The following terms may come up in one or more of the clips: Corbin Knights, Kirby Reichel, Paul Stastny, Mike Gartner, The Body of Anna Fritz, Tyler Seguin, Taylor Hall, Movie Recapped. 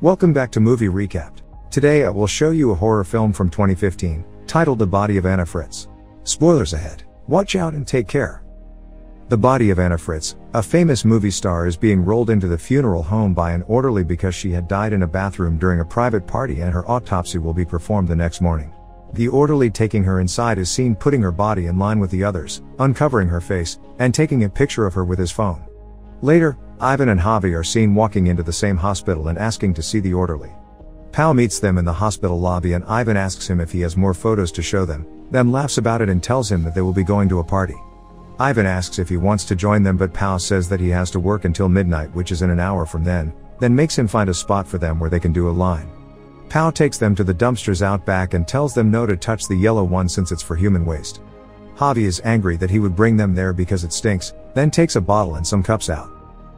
Welcome back to Movie Recapped. Today I will show you a horror film from 2015, titled The Body of Anna Fritz. Spoilers ahead. Watch out and take care. The Body of Anna Fritz, a famous movie star, is being rolled into the funeral home by an orderly because she had died in a bathroom during a private party, and her autopsy will be performed the next morning. The orderly taking her inside is seen putting her body in line with the others, uncovering her face, and taking a picture of her with his phone. Later, Ivan and Javi are seen walking into the same hospital and asking to see the orderly. Pal meets them in the hospital lobby, and Ivan asks him if he has more photos to show them, then laughs about it and tells him that they will be going to a party. Ivan asks if he wants to join them, but Pal says that he has to work until midnight, which is in an hour from then makes him find a spot for them where they can do a line. Pal takes them to the dumpsters out back and tells them no to touch the yellow one since it's for human waste. Javi is angry that he would bring them there because it stinks, then takes a bottle and some cups out.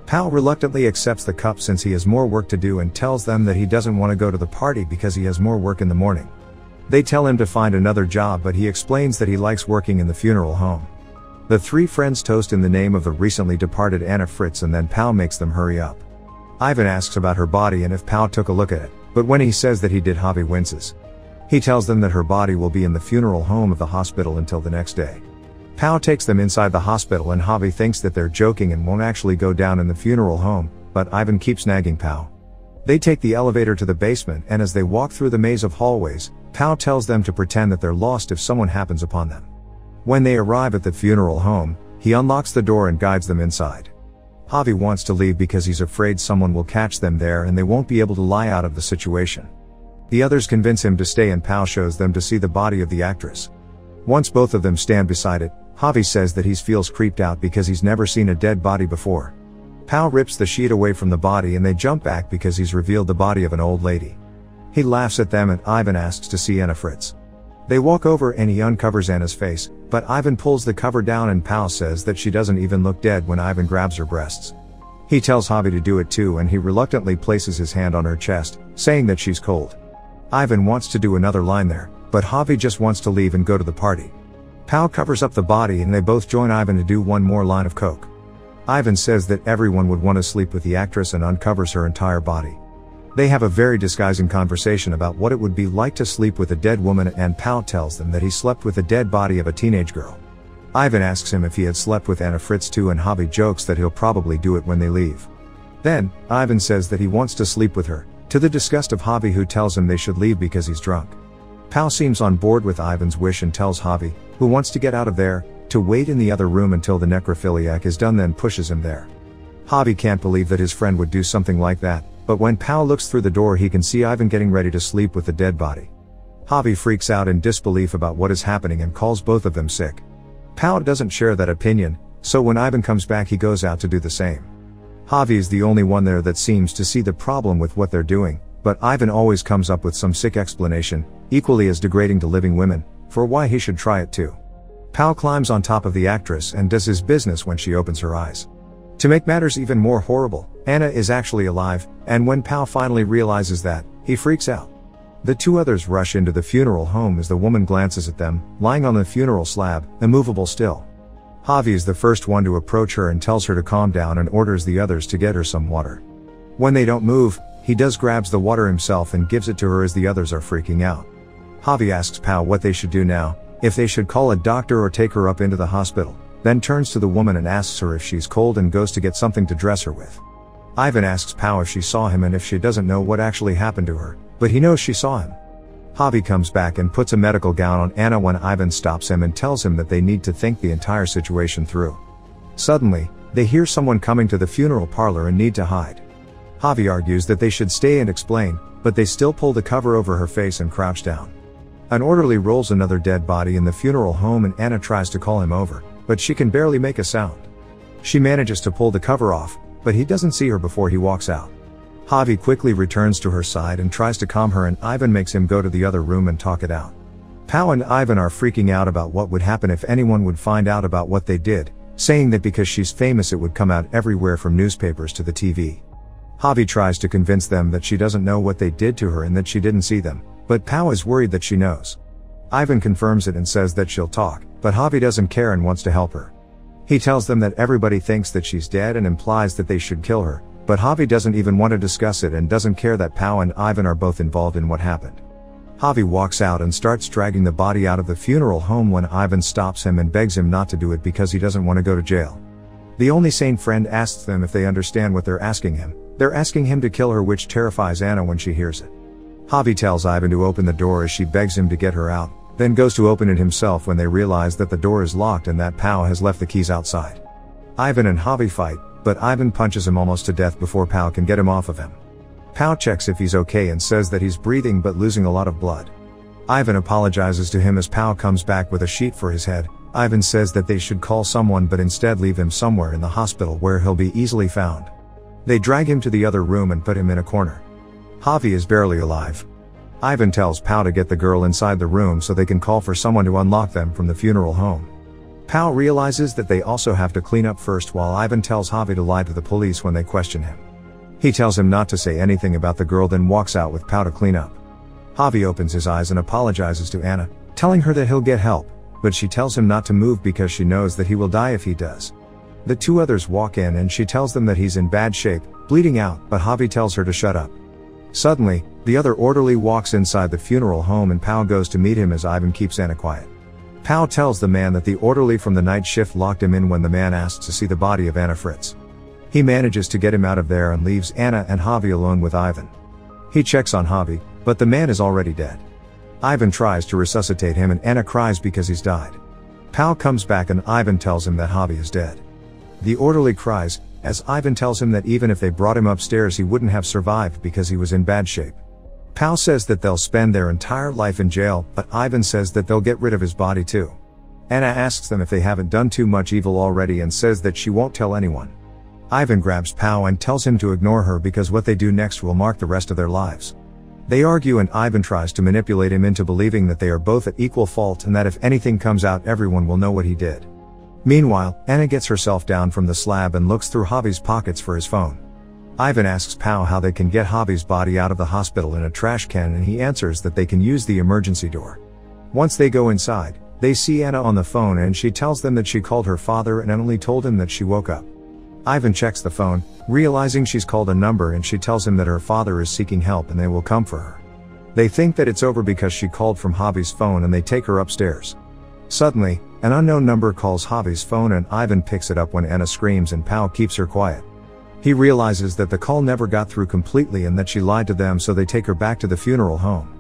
Pal reluctantly accepts the cup since he has more work to do and tells them that he doesn't want to go to the party because he has more work in the morning. They tell him to find another job, but he explains that he likes working in the funeral home. The three friends toast in the name of the recently departed Anna Fritz, and then Pal makes them hurry up. Ivan asks about her body and if Pal took a look at it, but when he says that he did, Javi winces. He tells them that her body will be in the funeral home of the hospital until the next day. Pal takes them inside the hospital, and Javi thinks that they're joking and won't actually go down in the funeral home, but Ivan keeps nagging Pal. They take the elevator to the basement, and as they walk through the maze of hallways, Pal tells them to pretend that they're lost if someone happens upon them. When they arrive at the funeral home, he unlocks the door and guides them inside. Javi wants to leave because he's afraid someone will catch them there and they won't be able to lie out of the situation. The others convince him to stay, and Pal shows them to see the body of the actress. Once both of them stand beside it, Javi says that he feels creeped out because he's never seen a dead body before. Pal rips the sheet away from the body and they jump back because he's revealed the body of an old lady. He laughs at them, and Ivan asks to see Anna Fritz. They walk over and he uncovers Anna's face, but Ivan pulls the cover down, and Pal says that she doesn't even look dead when Ivan grabs her breasts. He tells Javi to do it too, and he reluctantly places his hand on her chest, saying that she's cold. Ivan wants to do another line there, but Javi just wants to leave and go to the party. Pal covers up the body and they both join Ivan to do one more line of coke. Ivan says that everyone would want to sleep with the actress and uncovers her entire body. They have a very disguising conversation about what it would be like to sleep with a dead woman, and Pal tells them that he slept with the dead body of a teenage girl. Ivan asks him if he had slept with Anna Fritz too, and Javi jokes that he'll probably do it when they leave. Then, Ivan says that he wants to sleep with her, to the disgust of Javi, who tells him they should leave because he's drunk. Pal seems on board with Ivan's wish and tells Javi, who wants to get out of there, to wait in the other room until the necrophiliac is done, then pushes him there. Javi can't believe that his friend would do something like that, but when Pal looks through the door he can see Ivan getting ready to sleep with the dead body. Javi freaks out in disbelief about what is happening and calls both of them sick. Pal doesn't share that opinion, so when Ivan comes back he goes out to do the same. Javi is the only one there that seems to see the problem with what they're doing, but Ivan always comes up with some sick explanation, equally as degrading to living women, for why he should try it too. Pal climbs on top of the actress and does his business when she opens her eyes. To make matters even more horrible, Anna is actually alive, and when Pal finally realizes that, he freaks out. The two others rush into the funeral home as the woman glances at them, lying on the funeral slab, immovable still. Javi is the first one to approach her and tells her to calm down and orders the others to get her some water. When they don't move, he grabs the water himself and gives it to her as the others are freaking out. Javi asks Pal what they should do now, if they should call a doctor or take her up into the hospital, then turns to the woman and asks her if she's cold and goes to get something to dress her with. Ivan asks Pal if she saw him and if she doesn't know what actually happened to her, but he knows she saw him. Javi comes back and puts a medical gown on Anna when Ivan stops him and tells him that they need to think the entire situation through. Suddenly, they hear someone coming to the funeral parlor and need to hide. Javi argues that they should stay and explain, but they still pull the cover over her face and crouch down. An orderly rolls another dead body in the funeral home and Anna tries to call him over, but she can barely make a sound. She manages to pull the cover off, but he doesn't see her before he walks out. Javi quickly returns to her side and tries to calm her, and Ivan makes him go to the other room and talk it out. Pal and Ivan are freaking out about what would happen if anyone would find out about what they did, saying that because she's famous it would come out everywhere from newspapers to the TV. Javi tries to convince them that she doesn't know what they did to her and that she didn't see them, but Pal is worried that she knows. Ivan confirms it and says that she'll talk, but Javi doesn't care and wants to help her. He tells them that everybody thinks that she's dead and implies that they should kill her, But Javi doesn't even want to discuss it and doesn't care that Pau and Ivan are both involved in what happened. Javi walks out and starts dragging the body out of the funeral home when Ivan stops him and begs him not to do it because he doesn't want to go to jail. The only sane friend asks them if they understand what they're asking him. They're asking him to kill her, which terrifies Anna when she hears it. Javi tells Ivan to open the door as she begs him to get her out, then goes to open it himself when they realize that the door is locked and that Pau has left the keys outside. Ivan and Javi fight, but Ivan punches him almost to death before Pau can get him off of him. Pau checks if he's okay and says that he's breathing but losing a lot of blood. Ivan apologizes to him as Pau comes back with a sheet for his head. Ivan says that they should call someone but instead leave him somewhere in the hospital where he'll be easily found. They drag him to the other room and put him in a corner. Javi is barely alive. Ivan tells Pau to get the girl inside the room so they can call for someone to unlock them from the funeral home. Pau realizes that they also have to clean up first, while Ivan tells Javi to lie to the police when they question him. He tells him not to say anything about the girl, then walks out with Pau to clean up. Javi opens his eyes and apologizes to Anna, telling her that he'll get help, but she tells him not to move because she knows that he will die if he does. The two others walk in and she tells them that he's in bad shape, bleeding out, but Javi tells her to shut up. Suddenly, the other orderly walks inside the funeral home and Pau goes to meet him as Ivan keeps Anna quiet. Pau tells the man that the orderly from the night shift locked him in when the man asks to see the body of Anna Fritz. He manages to get him out of there and leaves Anna and Javi alone with Ivan. He checks on Javi, but the man is already dead. Ivan tries to resuscitate him and Anna cries because he's died. Pau comes back and Ivan tells him that Javi is dead. The orderly cries, as Ivan tells him that even if they brought him upstairs he wouldn't have survived because he was in bad shape. Pau says that they'll spend their entire life in jail, but Ivan says that they'll get rid of his body too. Anna asks them if they haven't done too much evil already and says that she won't tell anyone. Ivan grabs Pau and tells him to ignore her because what they do next will mark the rest of their lives. They argue and Ivan tries to manipulate him into believing that they are both at equal fault and that if anything comes out everyone will know what he did. Meanwhile, Anna gets herself down from the slab and looks through Javi's pockets for his phone. Ivan asks Pau how they can get Javi's body out of the hospital in a trash can and he answers that they can use the emergency door. Once they go inside, they see Anna on the phone and she tells them that she called her father and only told him that she woke up. Ivan checks the phone, realizing she's called a number, and she tells him that her father is seeking help and they will come for her. They think that it's over because she called from Javi's phone and they take her upstairs. Suddenly, an unknown number calls Javi's phone and Ivan picks it up when Anna screams and Pau keeps her quiet. He realizes that the call never got through completely and that she lied to them, so they take her back to the funeral home.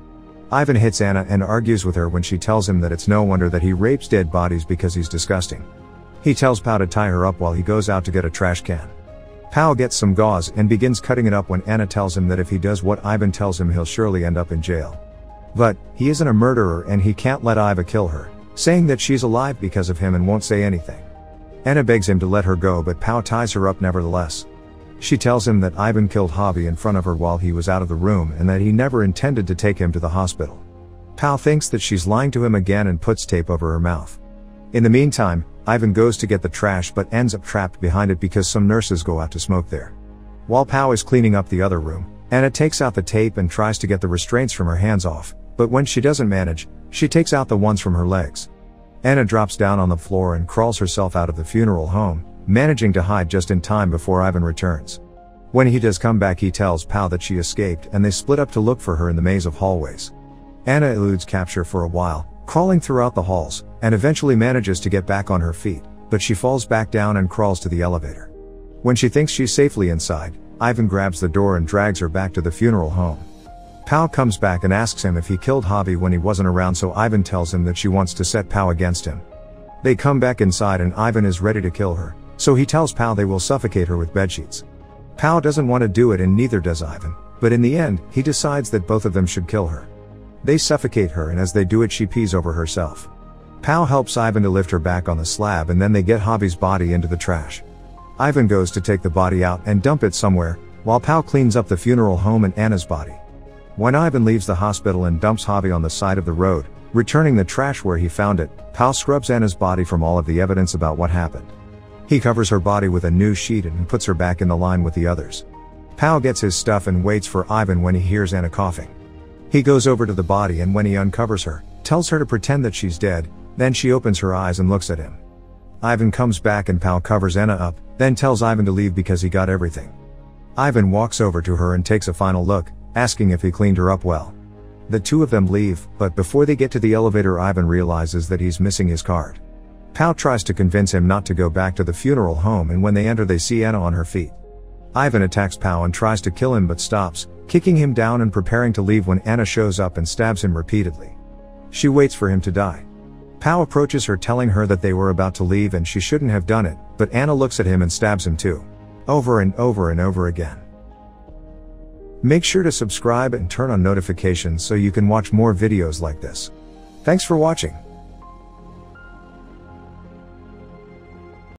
Ivan hits Anna and argues with her when she tells him that it's no wonder that he rapes dead bodies because he's disgusting. He tells Pau to tie her up while he goes out to get a trash can. Pau gets some gauze and begins cutting it up when Anna tells him that if he does what Ivan tells him he'll surely end up in jail. But he isn't a murderer and he can't let Iva kill her, saying that she's alive because of him and won't say anything. Anna begs him to let her go, but Pau ties her up nevertheless. She tells him that Ivan killed Javi in front of her while he was out of the room and that he never intended to take him to the hospital. Pau thinks that she's lying to him again and puts tape over her mouth. In the meantime, Ivan goes to get the trash but ends up trapped behind it because some nurses go out to smoke there. While Pau is cleaning up the other room, Anna takes out the tape and tries to get the restraints from her hands off, but when she doesn't manage, she takes out the ones from her legs. Anna drops down on the floor and crawls herself out of the funeral home, managing to hide just in time before Ivan returns. When he does come back, he tells Pau that she escaped and they split up to look for her in the maze of hallways. Anna eludes capture for a while, crawling throughout the halls, and eventually manages to get back on her feet, but she falls back down and crawls to the elevator. When she thinks she's safely inside, Ivan grabs the door and drags her back to the funeral home. Pau comes back and asks him if he killed Javi when he wasn't around, so Ivan tells him that she wants to set Pau against him. They come back inside and Ivan is ready to kill her, so he tells Pau they will suffocate her with bedsheets. Pau doesn't want to do it and neither does Ivan, but in the end, he decides that both of them should kill her. They suffocate her, and as they do it she pees over herself. Pau helps Ivan to lift her back on the slab and then they get Javi's body into the trash. Ivan goes to take the body out and dump it somewhere, while Pau cleans up the funeral home and Anna's body. When Ivan leaves the hospital and dumps Javi on the side of the road, returning the trash where he found it, Pau scrubs Anna's body from all of the evidence about what happened. He covers her body with a new sheet and puts her back in the line with the others. Pau gets his stuff and waits for Ivan when he hears Anna coughing. He goes over to the body and when he uncovers her, tells her to pretend that she's dead, then she opens her eyes and looks at him. Ivan comes back and Pau covers Anna up, then tells Ivan to leave because he got everything. Ivan walks over to her and takes a final look, asking if he cleaned her up well. The two of them leave, but before they get to the elevator, Ivan realizes that he's missing his card. Pau tries to convince him not to go back to the funeral home, and when they enter they see Anna on her feet. Ivan attacks Pau and tries to kill him but stops, kicking him down and preparing to leave when Anna shows up and stabs him repeatedly. She waits for him to die. Pau approaches her, telling her that they were about to leave and she shouldn't have done it, but Anna looks at him and stabs him too. Over and over and over again. Make sure to subscribe and turn on notifications so you can watch more videos like this. Thanks for watching.